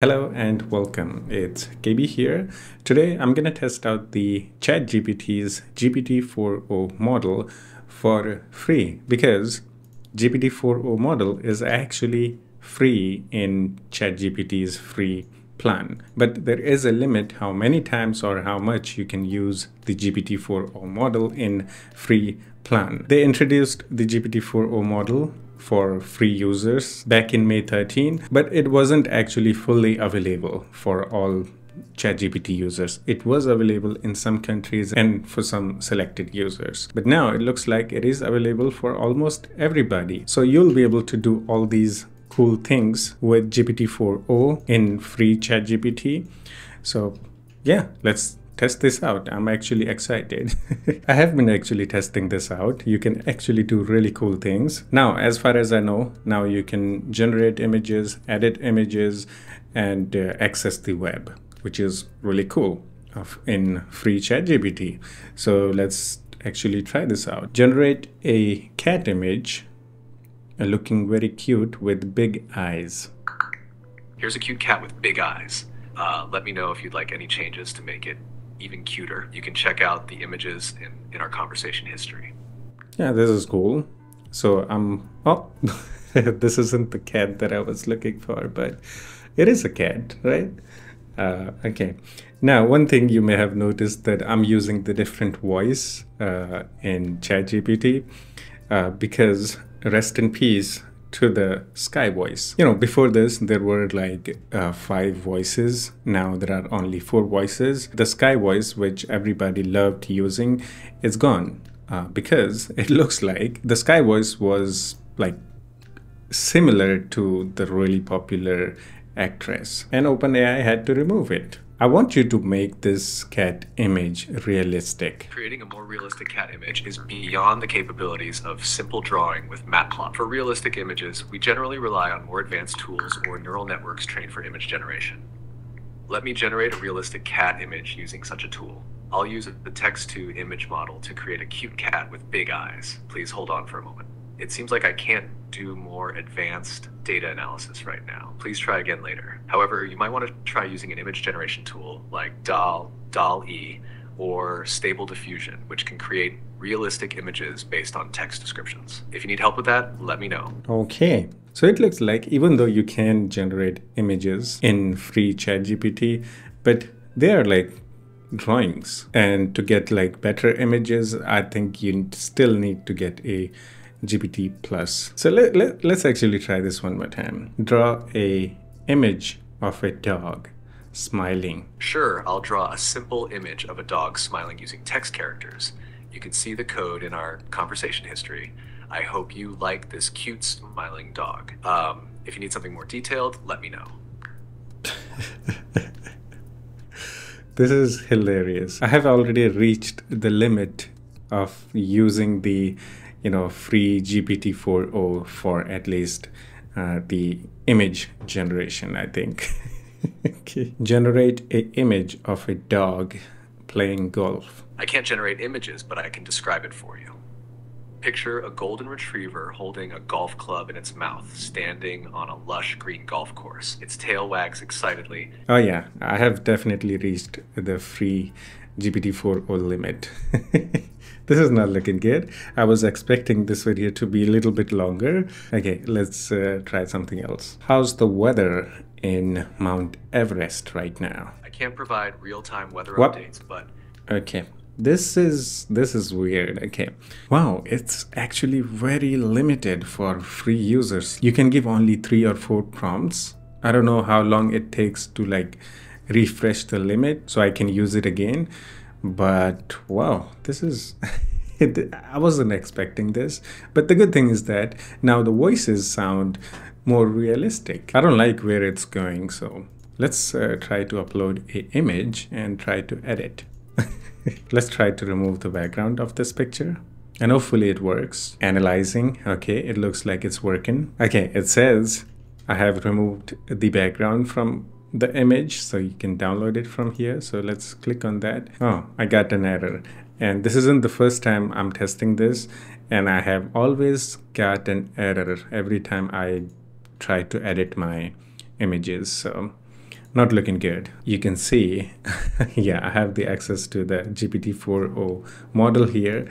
Hello and welcome, it's KB here. Today I'm gonna test out the ChatGPT's GPT-4o model for free because GPT-4o model is actually free in ChatGPT's free plan. But there is a limit how many times or how much you can use the GPT-4o model in free plan. They introduced the GPT-4o model for free users back in May 13, but it wasn't actually fully available for all ChatGPT users. It was available in some countries and for some selected users. But now it looks like it is available for almost everybody. So you'll be able to do all these cool things with GPT-4o in free ChatGPT. So yeah, let's test this out. I'm actually excited. I have been actually testing this out. You can actually do really cool things. Now, as far as I know, now you can generate images, edit images, and access the web, which is really cool in free ChatGPT. So let's actually try this out. Generate a cat image looking very cute with big eyes. Here's a cute cat with big eyes. Let me know if you'd like any changes to make it even cuter. You can check out the images in our conversation history. Yeah, this is cool. So I'm this isn't the cat that I was looking for, but it is a cat, right? Okay. Now, one thing you may have noticed that I'm using the different voice in ChatGPT because rest in peace to the Sky voice. You know, before this there were like 5 voices. Now there are only 4 voices. The Sky voice, which everybody loved using, is gone because it looks like the Sky voice was like similar to the really popular actress, and OpenAI had to remove it. I want you to make this cat image realistic. Creating a more realistic cat image is beyond the capabilities of simple drawing with Matplot. For realistic images, we generally rely on more advanced tools or neural networks trained for image generation. Let me generate a realistic cat image using such a tool. I'll use the text-to-image model to create a cute cat with big eyes. Please hold on for a moment. It seems like I can't do more advanced data analysis right now. Please try again later. However, you might want to try using an image generation tool like DALL-E, or Stable Diffusion, which can create realistic images based on text descriptions. If you need help with that, let me know. Okay, so it looks like even though you can generate images in free ChatGPT, but they are like drawings. And to get like better images, I think you still need to get a GPT Plus. So let's actually try this one more time. Draw a image of a dog smiling. Sure, I'll draw a simple image of a dog smiling using text characters. You can see the code in our conversation history. I hope you like this cute smiling dog. If you need something more detailed, let me know. This is hilarious. I have already reached the limit of using the free GPT-4o for at least the image generation, I think. Okay. Generate an image of a dog playing golf. I can't generate images, but I can describe it for you. Picture a golden retriever holding a golf club in its mouth, standing on a lush green golf course. Its tail wags excitedly. Oh yeah, I have definitely reached the free GPT-4o limit. This is not looking good. I was expecting this video to be a little bit longer. Okay, let's try something else. How's the weather in Mount Everest right now? I can't provide real-time weather updates, but... Okay, this is weird. Okay. Wow, it's actually very limited for free users. You can give only 3 or 4 prompts. I don't know how long it takes to like refresh the limit so I can use it again. But wow, this is I wasn't expecting this, but the good thing is that now the voices sound more realistic. I don't like where it's going, so let's try to upload an image and try to edit. Let's try to remove the background of this picture, and hopefully it works. Analyzing. Okay, it looks like it's working. Okay, it says I have removed the background from the image, so you can download it from here. So let's click on that. Oh, I got an error, and this isn't the first time I'm testing this, and I have always got an error every time I try to edit my images. So Not looking good. You can see, yeah, I have the access to the GPT-4o model here,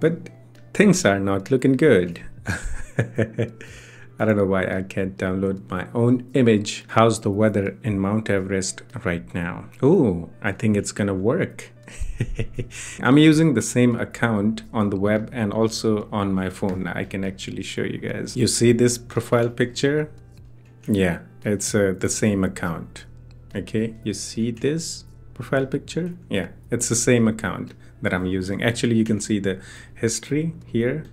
but things are not looking good. I don't know why I can't download my own image. How's the weather in Mount Everest right now? Ooh, I think it's gonna work. I'm using the same account on the web and also on my phone. I can actually show you guys. You see this profile picture? Yeah, it's the same account. Okay, you see this profile picture? Yeah, it's the same account that I'm using. Actually, you can see the history here.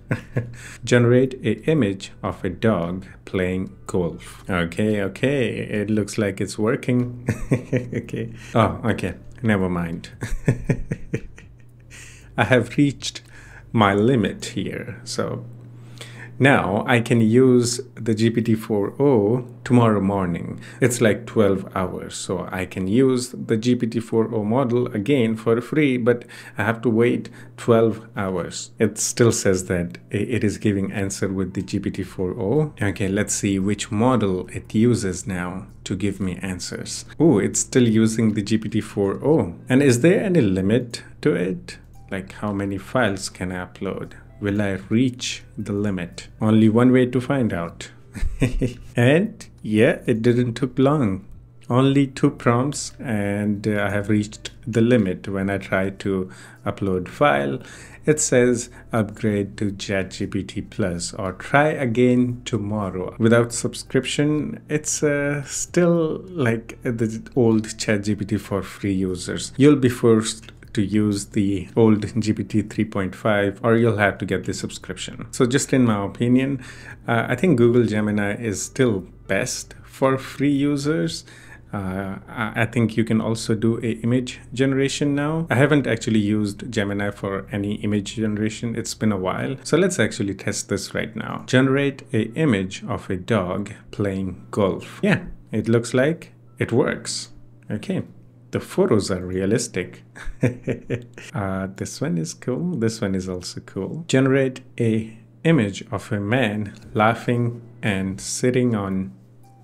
Generate a image of a dog playing golf. Okay, okay, it looks like it's working. Okay. Oh, okay, never mind. I have reached my limit here, so now I can use the GPT-4o tomorrow morning. It's like 12 hours, so I can use the GPT-4o model again for free, but I have to wait 12 hours. It still says that it is giving answer with the GPT-4o. Okay, let's see which model it uses now to give me answers. Oh, it's still using the GPT-4o. And is there any limit to it? Like how many files can I upload? Will I reach the limit? Only one way to find out. And yeah, it didn't took long. Only 2 prompts and I have reached the limit. When I try to upload file, it says upgrade to ChatGPT Plus or try again tomorrow. Without subscription, it's still like the old ChatGPT for free users. You'll be forced to use the old GPT 3.5 or you'll have to get the subscription. So just in my opinion, I think Google Gemini is still best for free users. I think you can also do a image generation now. I haven't actually used Gemini for any image generation. It's been a while. So let's actually test this right now. Generate a image of a dog playing golf. Yeah, it looks like it works. Okay. The photos are realistic. This one is cool. This one is also cool. Generate a image of a man laughing and sitting on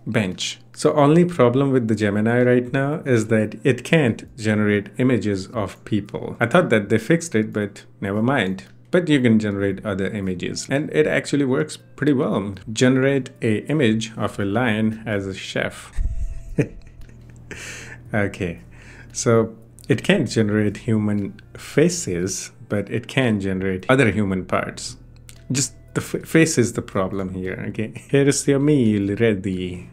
bench. So only problem with the Gemini right now is that it can't generate images of people. I thought that they fixed it, but never mind. But you can generate other images and it actually works pretty well. Generate a image of a lion as a chef. Okay. So it can't generate human faces, but it can generate other human parts. Just the face is the problem here. Okay, here is your meal ready.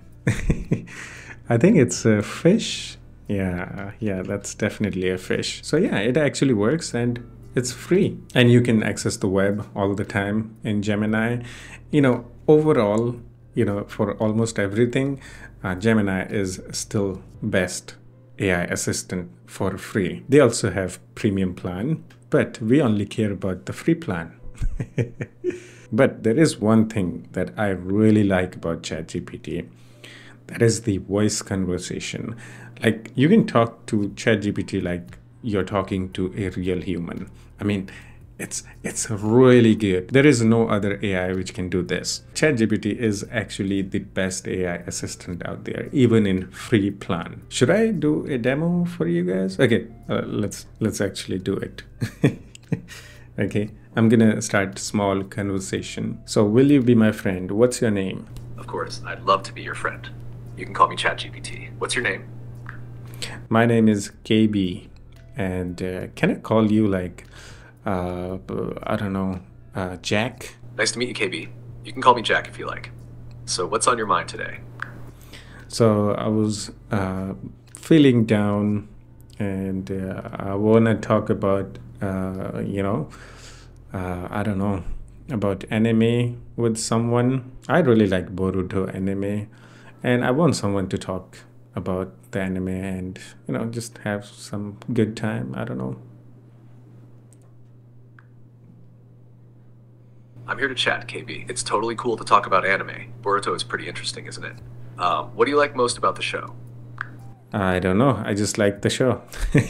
I think it's a fish. Yeah, that's definitely a fish. So yeah, it actually works and it's free. And you can access the web all the time in Gemini. You know, overall, you know, for almost everything, Gemini is still best AI assistant for free. They also have premium plan, but we only care about the free plan. But there is one thing that I really like about ChatGPT. That is the voice conversation. Like you can talk to ChatGPT like you're talking to a real human. I mean, it's really good. There is no other AI which can do this. ChatGPT is actually the best AI assistant out there, even in free plan. Should I do a demo for you guys? Okay, let's actually do it. Okay, I'm gonna start small conversation. So will you be my friend? What's your name? Of course, I'd love to be your friend. You can call me ChatGPT. What's your name? My name is KB. And can I call you like... I don't know, Jack? Nice to meet you, KB. You can call me Jack if you like. So what's on your mind today? So I was feeling down and I want to talk about, you know, I don't know, about anime with someone. I really like Boruto anime and I want someone to talk about the anime and, you know, just have some good time. I don't know. I'm here to chat, KB. It's totally cool to talk about anime. Boruto is pretty interesting, isn't it? What do you like most about the show? I don't know. I just like the show.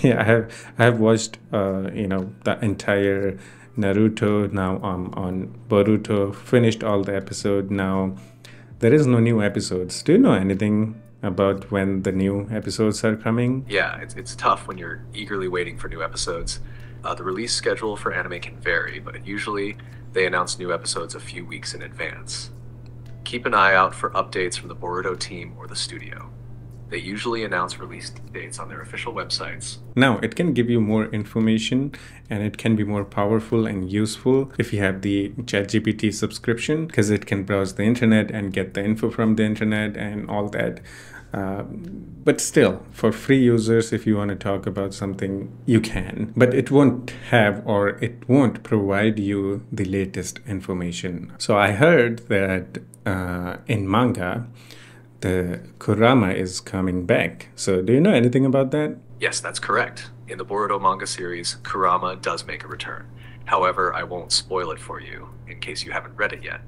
Yeah, I have watched, you know, the entire Naruto. Now I'm on Boruto. Finished all the episode. Now there is no new episodes. Do you know anything about when the new episodes are coming. Yeah, it's tough when you're eagerly waiting for new episodes. The release schedule for anime can vary, but usually they announce new episodes a few weeks in advance. Keep an eye out for updates from the Boruto team or the studio. They usually announce release dates on their official websites. Now, it can give you more information and it can be more powerful and useful if you have the ChatGPT subscription, because it can browse the internet and get the info from the internet and all that. But still, for free users, if you want to talk about something, you can. But it won't have, or it won't provide you the latest information. So I heard that in manga, the Kurama is coming back. So do you know anything about that? Yes, that's correct. In the Boruto manga series, Kurama does make a return. However, I won't spoil it for you in case you haven't read it yet.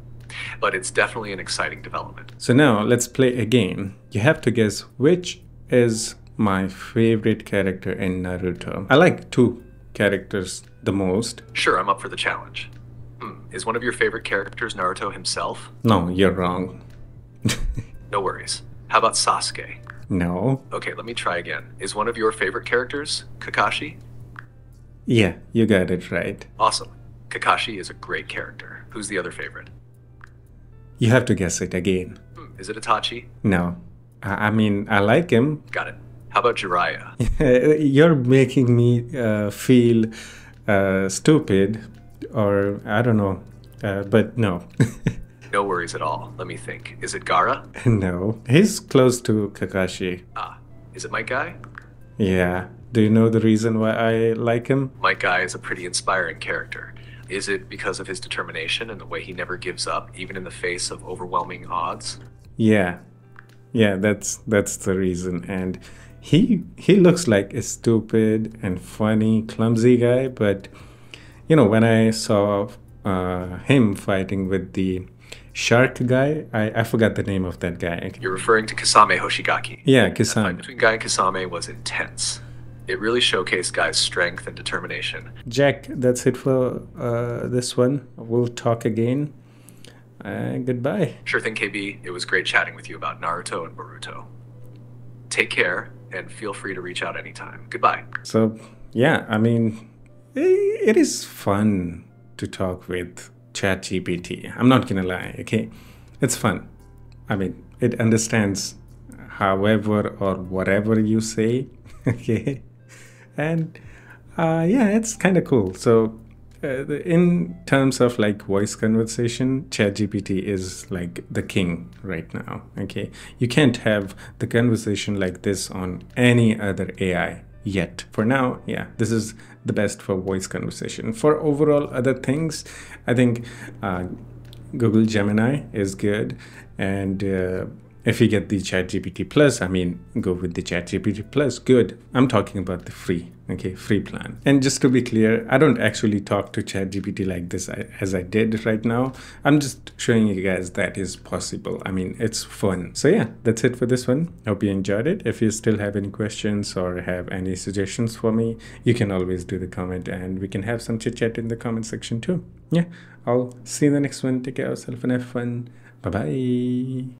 But it's definitely an exciting development. So now let's play a game. You have to guess which is my favorite character in Naruto. I like two characters the most. Sure, I'm up for the challenge. Is one of your favorite characters Naruto himself? No, you're wrong. No worries. How about Sasuke? No. Okay, let me try again. Is one of your favorite characters Kakashi? Yeah, you got it right. Awesome. Kakashi is a great character. Who's the other favorite? You have to guess it again. Is it Itachi? No. I mean, I like him. Got it. How about Jiraiya? You're making me feel stupid, or I don't know, but no. No worries at all. Let me think. Is it Gaara? No. He's close to Kakashi. Ah. Is it Might Guy? Yeah. Do you know the reason why I like him? Might Guy is a pretty inspiring character. Is it because of his determination and the way he never gives up, even in the face of overwhelming odds? Yeah. Yeah, that's the reason. And he looks like a stupid and funny, clumsy guy, but you know, when I saw him fighting with the shark guy, I forgot the name of that guy. You're referring to Kasame Hoshigaki. Yeah, Kasame. The fight between Guy and Kasame was intense. It really showcased Guy's strength and determination. Jack, that's it for this one. We'll talk again. Goodbye. Sure thing, KB. It was great chatting with you about Naruto and Boruto. Take care and feel free to reach out anytime. Goodbye. So, yeah, I mean, it is fun to talk with ChatGPT. I'm not gonna lie, okay? It's fun. I mean, it understands however or whatever you say, okay? And yeah, it's kind of cool. So in terms of like voice conversation, ChatGPT is like the king right now, okay? You can't have the conversation like this on any other AI yet. For now, yeah, this is the best for voice conversation. For overall other things, I think Google Gemini is good, and if you get the ChatGPT Plus, I mean, go with the ChatGPT Plus. Good. I'm talking about the free, okay, free plan. And just to be clear, I don't actually talk to ChatGPT like this as I did right now. I'm just showing you guys that is possible. I mean, it's fun. So yeah, that's it for this one. Hope you enjoyed it. If you still have any questions or have any suggestions for me, you can always do the comment and we can have some chit chat in the comment section too. Yeah, I'll see you in the next one. Take care of yourself and have fun. Bye-bye.